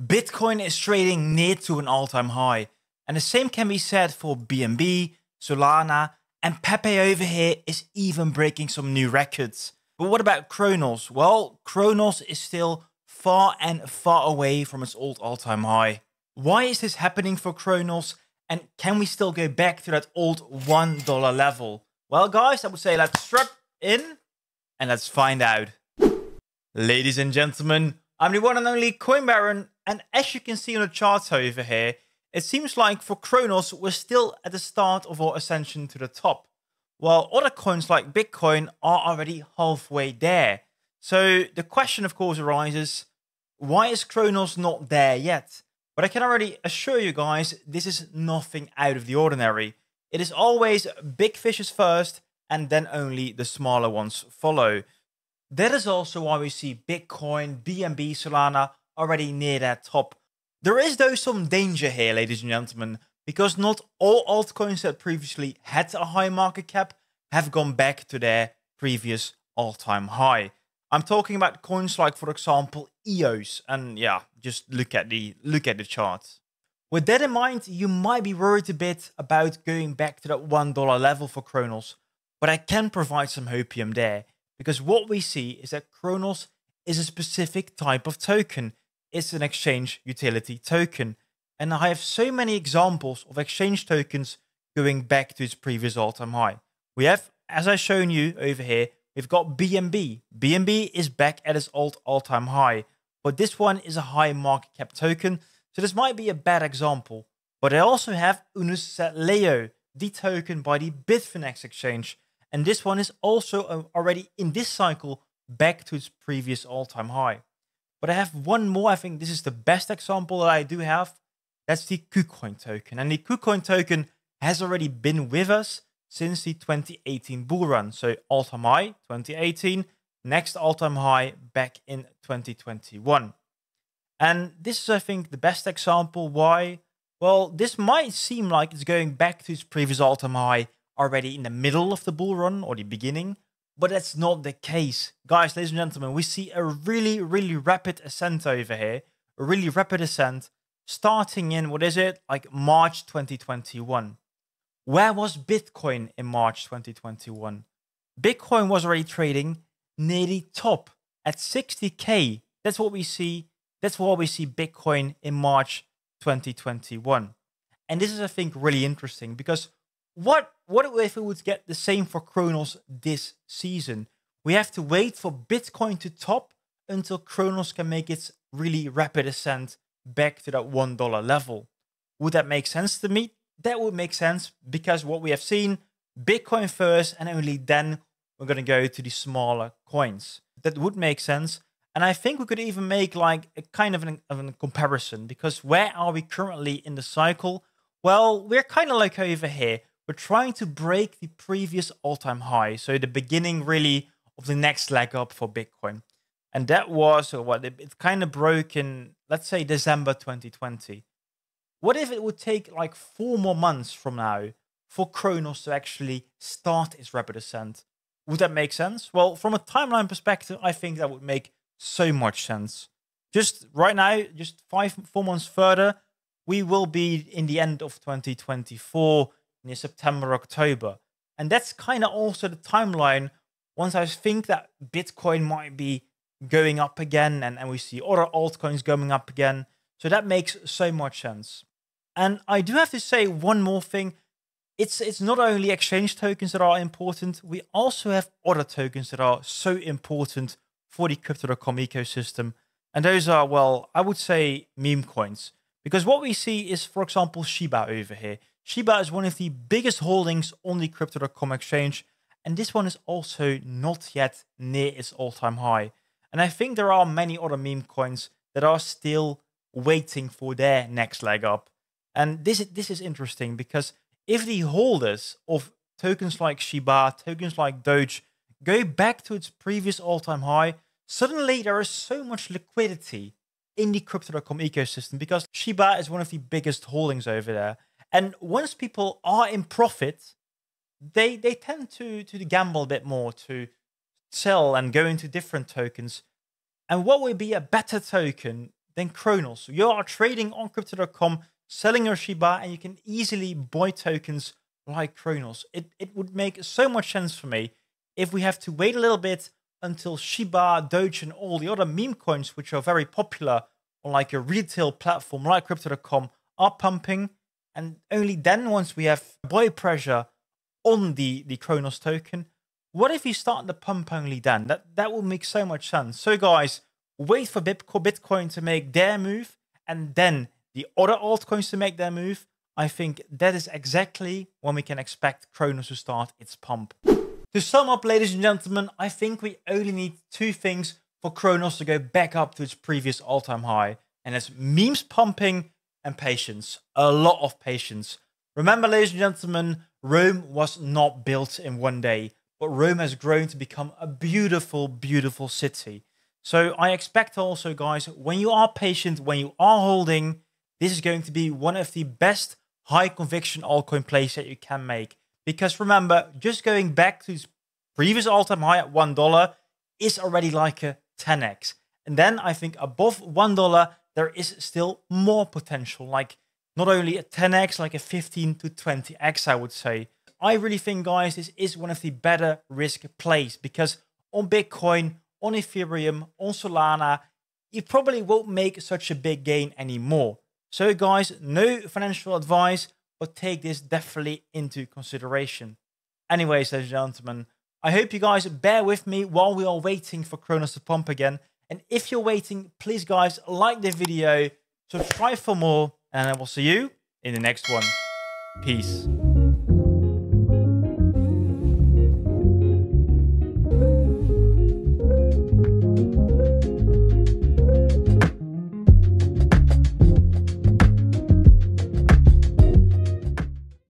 Bitcoin is trading near to an all-time high. And the same can be said for BNB, Solana, and Pepe over here is even breaking some new records. But what about Cronos? Well, Cronos is still far and far away from its old all-time high. Why is this happening for Cronos? And can we still go back to that old $1 level? Well, guys, I would say let's strap in and let's find out. Ladies and gentlemen, I'm the one and only Coin Baron. And as you can see on the charts over here, it seems like for Cronos, we're still at the start of our ascension to the top, while other coins like Bitcoin are already halfway there. So the question, of course, arises, why is Cronos not there yet? But I can already assure you guys, this is nothing out of the ordinary. It is always big fishes first, and then only the smaller ones follow. That is also why we see Bitcoin, BNB, Solana already near their top. There is though some danger here, ladies and gentlemen, because not all altcoins that previously had a high market cap have gone back to their previous all-time high. I'm talking about coins like, for example, EOS, and yeah, just look at the chart. With that in mind, you might be worried a bit about going back to that $1 level for Cronos, but I can provide some hopium there, because what we see is that Cronos is a specific type of token. It's an exchange utility token, and I have so many examples of exchange tokens going back to its previous all-time high. We have, as I've shown you over here, we've got BNB. BNB is back at its old all-time high, but this one is a high market cap token, so this might be a bad example. But I also have Unus Leo, the token by the Bitfinex exchange, and this one is also already in this cycle back to its previous all-time high. But I have one more. I think this is the best example that I do have. That's the KuCoin token, and the KuCoin token has already been with us since the 2018 bull run. So all-time high 2018, next all-time high back in 2021. And this is, I think, the best example. Why? Well, this might seem like it's going back to its previous all-time high already in the middle of the bull run or the beginning, but that's not the case. Guys, ladies and gentlemen, we see a really, really rapid ascent over here, a really rapid ascent starting in, what is it? Like March 2021. Where was Bitcoin in March 2021? Bitcoin was already trading near the top at 60K. That's what we see. That's why we see Bitcoin in March 2021. And this is, I think, really interesting, because what if we would get the same for Cronos this season? We have to wait for Bitcoin to top until Cronos can make its really rapid ascent back to that $1 level. Would that make sense to me? That would make sense, because what we have seen, Bitcoin first, and only then we're going to go to the smaller coins. That would make sense. And I think we could even make like a kind of a comparison, because where are we currently in the cycle? Well, we're kind of like over here. We're trying to break the previous all-time high. So the beginning really of the next leg up for Bitcoin. And that was, so what, it kind of broke in, let's say, December 2020. What if it would take like 4 more months from now for Cronos to actually start its rapid ascent? Would that make sense? Well, from a timeline perspective, I think that would make so much sense. Just right now, just 4 months further, we will be in the end of 2024, near September, October. And that's kind of also the timeline. Once I think that Bitcoin might be going up again, and we see other altcoins going up again. So that makes so much sense. And I do have to say one more thing. It's not only exchange tokens that are important. We also have other tokens that are so important for the Crypto.com ecosystem. And those are, well, I would say meme coins. Because what we see is, for example, Shiba over here. Shiba is one of the biggest holdings on the Crypto.com exchange. And this one is also not yet near its all-time high. And I think there are many other meme coins that are still waiting for their next leg up. And this is interesting, because if the holders of tokens like Shiba, tokens like Doge, go back to its previous all-time high, suddenly there is so much liquidity in the Crypto.com ecosystem, because Shiba is one of the biggest holdings over there. And once people are in profit, they tend to gamble a bit more, to sell and go into different tokens. And what would be a better token than Cronos. So you are trading on Crypto.com, selling your Shiba, and you can easily buy tokens like Cronos. It would make so much sense for me if we have to wait a little bit until Shiba, Doge, and all the other meme coins, which are very popular on like a retail platform like Crypto.com, are pumping. And only then, once we have buy pressure on the Cronos token, what if you start the pump only then? That will make so much sense. So guys, wait for Bitcoin to make their move and then the other altcoins to make their move. I think that is exactly when we can expect Cronos to start its pump. To sum up, ladies and gentlemen, I think we only need two things for Cronos to go back up to its previous all-time high, and that's memes pumping and patience. A lot of patience. Remember, ladies and gentlemen, Rome was not built in one day, but Rome has grown to become a beautiful, beautiful city. So I expect also, guys, when you are patient, when you are holding, this is going to be one of the best high conviction altcoin plays that you can make. Because remember, just going back to its previous all-time high at $1 is already like a 10x. And then I think above $1, there is still more potential, like not only a 10x, like a 15 to 20x, I would say. I really think, guys, this is one of the better risk plays because on Bitcoin, on Ethereum, on Solana, you probably won't make such a big gain anymore. So guys, no financial advice, but take this definitely into consideration. Anyways, ladies and gentlemen, I hope you guys bear with me while we are waiting for Cronos to pump again. And if you're waiting, please guys, like the video, subscribe for more, and I will see you in the next one. Peace.